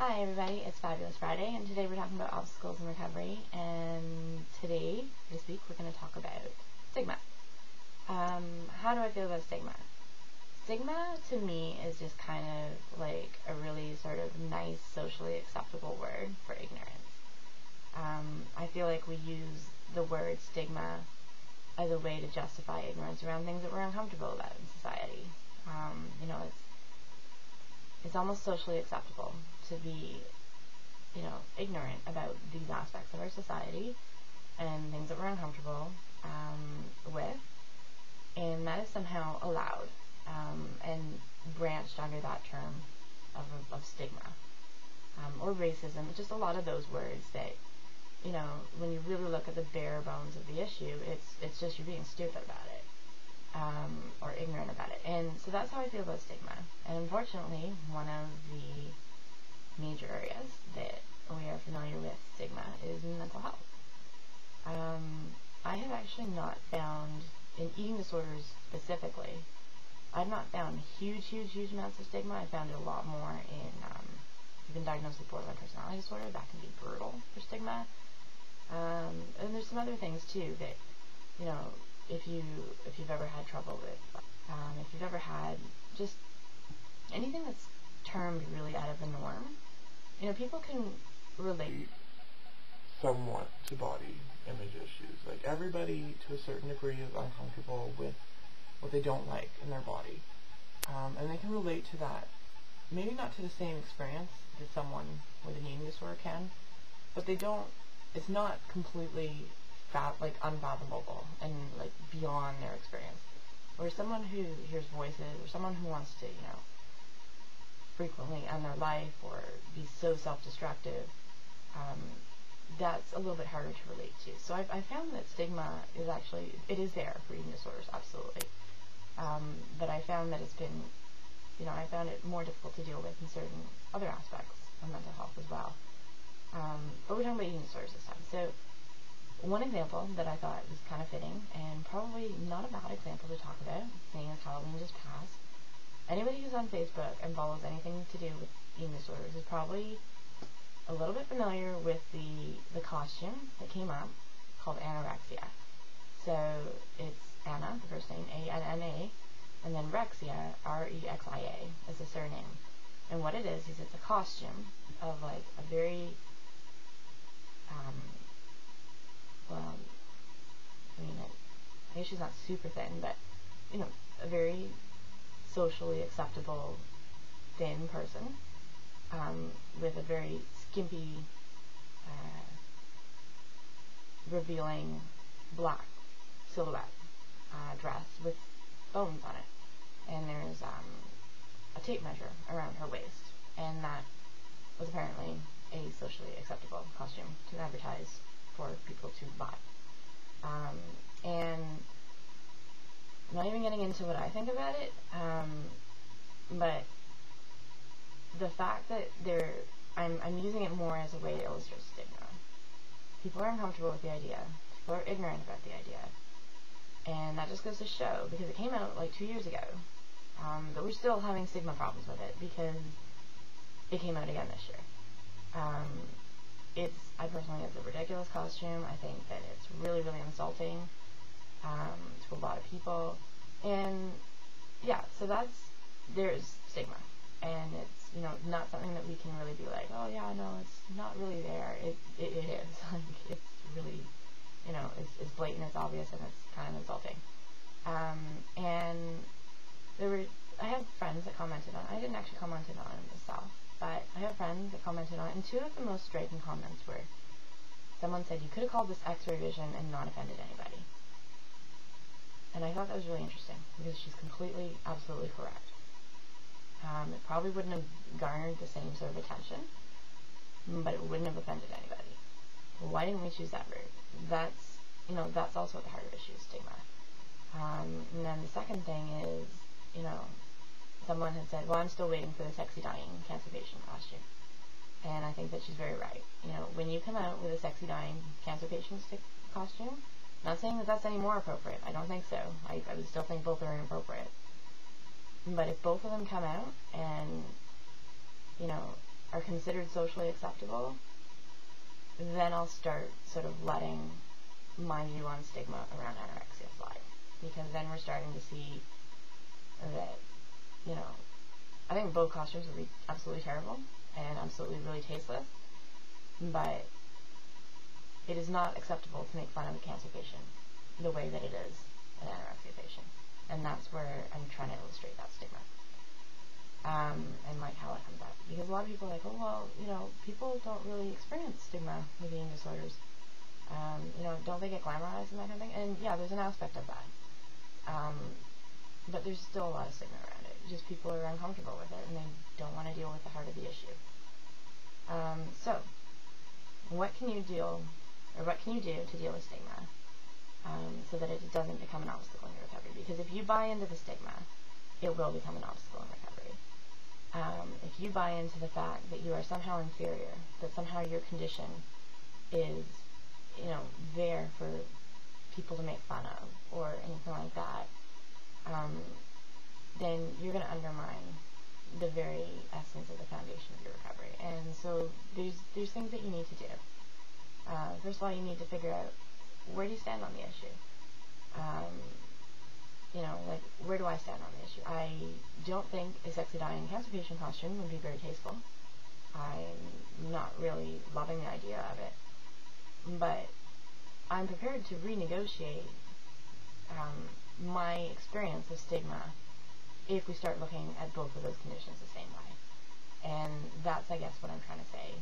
Hi everybody, it's Fabulous Friday, and today we're talking about obstacles in recovery, and today, this week, we're going to talk about stigma. How do I feel about stigma? Stigma, to me, is just kind of like a really sort of nice, socially acceptable word for ignorance. I feel like we use the word stigma as a way to justify ignorance around things that we're uncomfortable about in society. It's almost socially acceptable to be, ignorant about these aspects of our society and things that we're uncomfortable with, and that is somehow allowed and branched under that term of stigma or racism. Just a lot of those words that, when you really look at the bare bones of the issue, it's just you're being stupid about it. Or ignorant about it. And so that's how I feel about stigma. And unfortunately, one of the major areas that we are familiar with stigma is mental health. I have actually not found, in eating disorders specifically, I've not found huge amounts of stigma. I found it a lot more in, I've been diagnosed with borderline personality disorder. That can be brutal for stigma. And there's some other things too that, if you've ever had trouble with, if you've ever had just anything that's termed really out of the norm, people can relate somewhat to body image issues. Like, everybody to a certain degree is uncomfortable with what they don't like in their body, and they can relate to that, maybe not to the same experience that someone with an eating disorder can, but it's not completely unfathomable and like beyond their experience. Or someone who hears voices, or someone who wants to, frequently end their life or be so self-destructive, that's a little bit harder to relate to. So I found that stigma is actually, it is there for eating disorders, absolutely. But I found that it's been, I found it more difficult to deal with in certain other aspects of mental health as well. But we're talking about eating disorders this time. So, one example that I thought was kind of fitting, and probably not a bad example to talk about, seeing as Halloween just passed. Anybody who's on Facebook and follows anything to do with eating disorders is probably a little bit familiar with the costume that came up called Anna Rexia. So it's Anna, the first name, A-N-N-A, and then Rexia, R-E-X-I-A, is the surname. And what it is it's a costume of like a very... I guess she's not super thin, but, a very socially acceptable thin person, with a very skimpy, revealing black silhouette dress with bones on it. And there's a tape measure around her waist, and that was apparently a socially acceptable costume to advertise for people to buy. And I'm not even getting into what I think about it, but the fact that I'm using it more as a way to illustrate stigma. People are uncomfortable with the idea. People are ignorant about the idea. And that just goes to show, because it came out like 2 years ago, but we're still having stigma problems with it because it came out again this year. I personally think it's a ridiculous costume. I think that it's really, really insulting to a lot of people. And yeah, so there's stigma. And it's, not something that we can really be like, oh yeah, no, it's not really there. It is. Like, it's really, it's blatant, it's obvious, and it's kind of insulting. And I have friends that commented on it. I didn't actually comment on it myself. But I have friends that commented on it, and two of the most striking comments were, someone said, you could have called this X-ray vision and not offended anybody. And I thought that was really interesting, because she's completely, absolutely correct. It probably wouldn't have garnered the same sort of attention, but it wouldn't have offended anybody. Why didn't we choose that route? That's, that's also at the heart of issue, stigma. And then the second thing is, someone had said, well, I'm still waiting for the sexy dying cancer patient costume. And I think that she's very right. When you come out with a sexy dying cancer patient costume, I'm not saying that that's any more appropriate. I don't think so. I would still think both are inappropriate. But if both of them come out and, are considered socially acceptable, then I'll start sort of letting my view on stigma around anorexia slide. Because then we're starting to see that, you know, I think both costumes would be absolutely terrible and absolutely really tasteless, but it is not acceptable to make fun of a cancer patient the way that it is an anorexia patient. And that's where I'm trying to illustrate that stigma. And like how it comes up. Because a lot of people are like, oh, well, you know, people don't really experience stigma with eating disorders. You know, don't they get glamorized and that kind of thing? And yeah, there's an aspect of that. But there's still a lot of stigma around it. Just people are uncomfortable with it and they don't want to deal with the heart of the issue. So, what can you do to deal with stigma? So that it doesn't become an obstacle in your recovery. Because if you buy into the stigma, it will become an obstacle in recovery. If you buy into the fact that you are somehow inferior, that somehow your condition is, you know, there for people to make fun of or anything like that, then you're going to undermine the very essence of the foundation of your recovery. And so there's things that you need to do. First of all, you need to figure out, where do you stand on the issue? You know, like, where do I stand on the issue? I don't think a sexy dying cancer patient costume would be very tasteful. I'm not really loving the idea of it. But I'm prepared to renegotiate my experience of stigma if we start looking at both of those conditions the same way. And that's, I guess, what I'm trying to say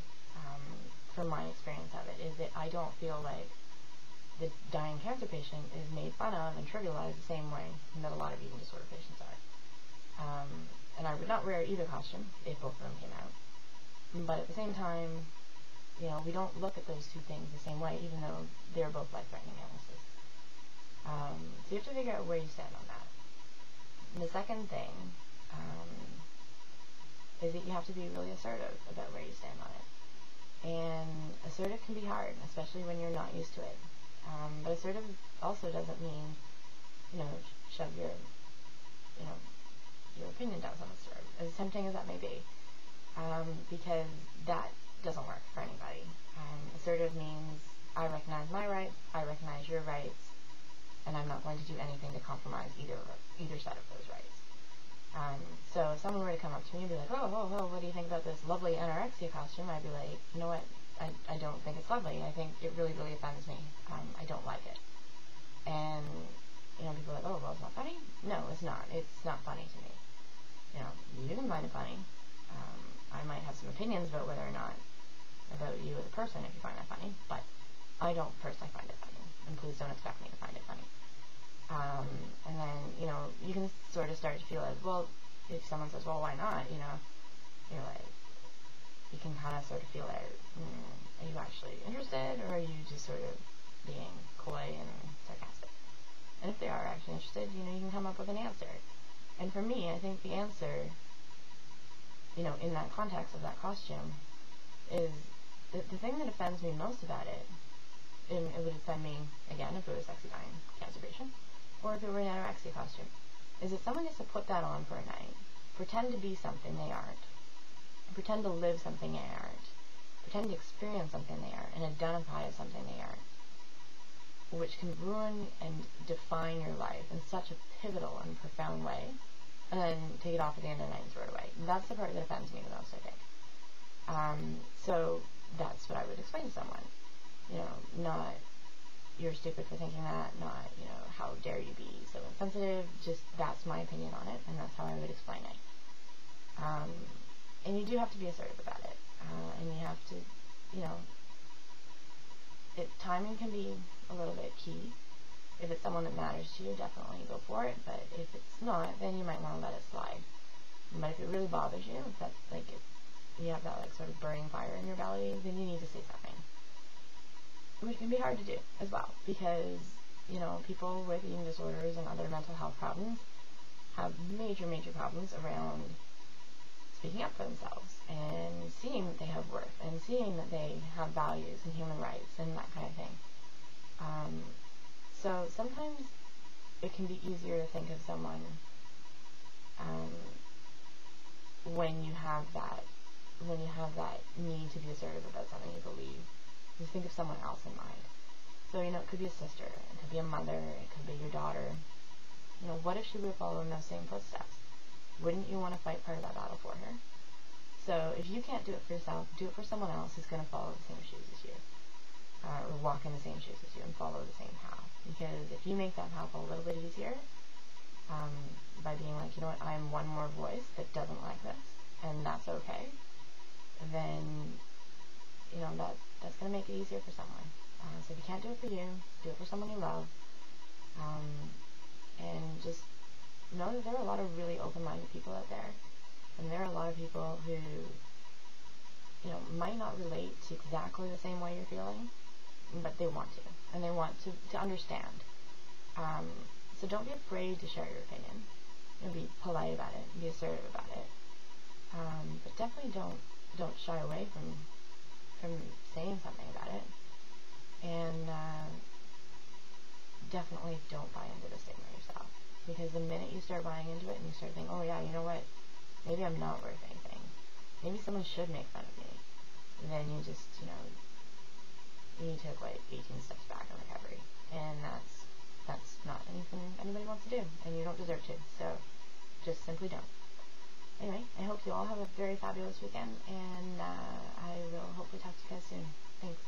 from my experience of it, is that I don't feel like the dying cancer patient is made fun of and trivialized the same way that a lot of eating disorder patients are. And I would not wear either costume if both of them came out. But at the same time, you know, we don't look at those two things the same way, even though they're both life-threatening illnesses. So you have to figure out where you stand on that. And the second thing is that you have to be really assertive about where you stand on it. And assertive can be hard, especially when you're not used to it. But assertive also doesn't mean, you know, shove your, you know, your opinion down someone's throat, as tempting as that may be, because that doesn't work for anybody. Assertive means I recognize my rights, I recognize your rights, and I'm not going to do anything to compromise either side of those rights. So if someone were to come up to me and be like, oh, what do you think about this lovely anorexia costume? I'd be like, you know what? I don't think it's lovely. I think it really, really offends me. I don't like it. And, you know, people are like, oh, well, it's not funny? No, it's not. It's not funny to me. You know, you can find it funny. I might have some opinions about whether or not, about you as a person, if you find that funny, but I don't personally find it funny, and please don't expect me to find it funny. And then, you know, you can sort of start to feel like, well, if someone says, well, why not, you know, you're like, you can kind of sort of feel like, are you actually interested, or are you just sort of being coy and sarcastic? And if they are actually interested, you know, you can come up with an answer. And for me, I think the answer, you know, in that context of that costume, is the thing that offends me most about it, and it would offend me, again, if it was sexy dying cancer patient, or if it were an anorexia costume, is that someone gets to put that on for a night, pretend to be something they aren't, pretend to live something they aren't, pretend to experience something they aren't, and identify as something they aren't, which can ruin and define your life in such a pivotal and profound way, and then take it off at the end of the night and throw it away. And that's the part that offends me the most, I think. So that's what I would explain to someone. You know, not, you're stupid for thinking that, not, you know, how dare you be so insensitive, just that's my opinion on it, and that's how I would explain it. And you do have to be assertive about it, and you have to, you know, timing can be a little bit key. If it's someone that matters to you, definitely go for it, but if it's not, then you might want to let it slide. But if it really bothers you, if that's, like, if you have that, like, sort of burning fire in your belly, then you need to say something. Which can be hard to do as well, because, you know, people with eating disorders and other mental health problems have major, major problems around speaking up for themselves and seeing that they have worth and seeing that they have values and human rights and that kind of thing. So sometimes it can be easier to think of someone when you have that when you have that need to be assertive about something you believe, you think of someone else in mind. So, you know, it could be a sister, it could be a mother, it could be your daughter. You know, what if she were following those same footsteps? Wouldn't you want to fight part of that battle for her? So if you can't do it for yourself, do it for someone else who's going to follow the same shoes as you, or walk in the same shoes as you and follow the same path. Because if you make that path a little bit easier, by being like, you know what, I'm one more voice that doesn't like this, and that's okay, then, you know, that's going to make it easier for someone. So if you can't do it for you, do it for someone you love, and just know that there are a lot of really open-minded people out there, and there are a lot of people who, you know, might not relate to exactly the same way you're feeling, but they want to, and they want to understand. So don't be afraid to share your opinion. You know, be polite about it, be assertive about it, but definitely don't shy away from saying something about it, and definitely don't buy into the stigma yourself. Because the minute you start buying into it and you start thinking, oh yeah, you know what, maybe I'm not worth anything, maybe someone should make fun of me, then you just, you know, you took like 18 steps back in recovery, and that's not anything anybody wants to do, and you don't deserve to, so just simply don't. Anyway, I hope you all have a very fabulous weekend, and I will hopefully talk to you guys soon. Thanks.